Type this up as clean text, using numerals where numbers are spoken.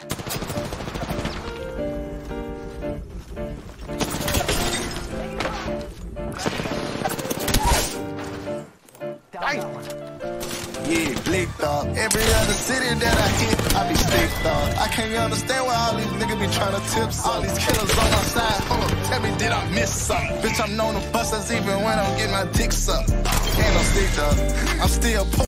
Yeah, blicked up. Every other city that I hit, I be sticked up. I can't understand why all these niggas be trying to tip some. All these killers on my side, hold up, tell me did I miss something? Bitch, I'm known to bust us even when I'm getting my dick sucked. And I'm sticked up, I'm still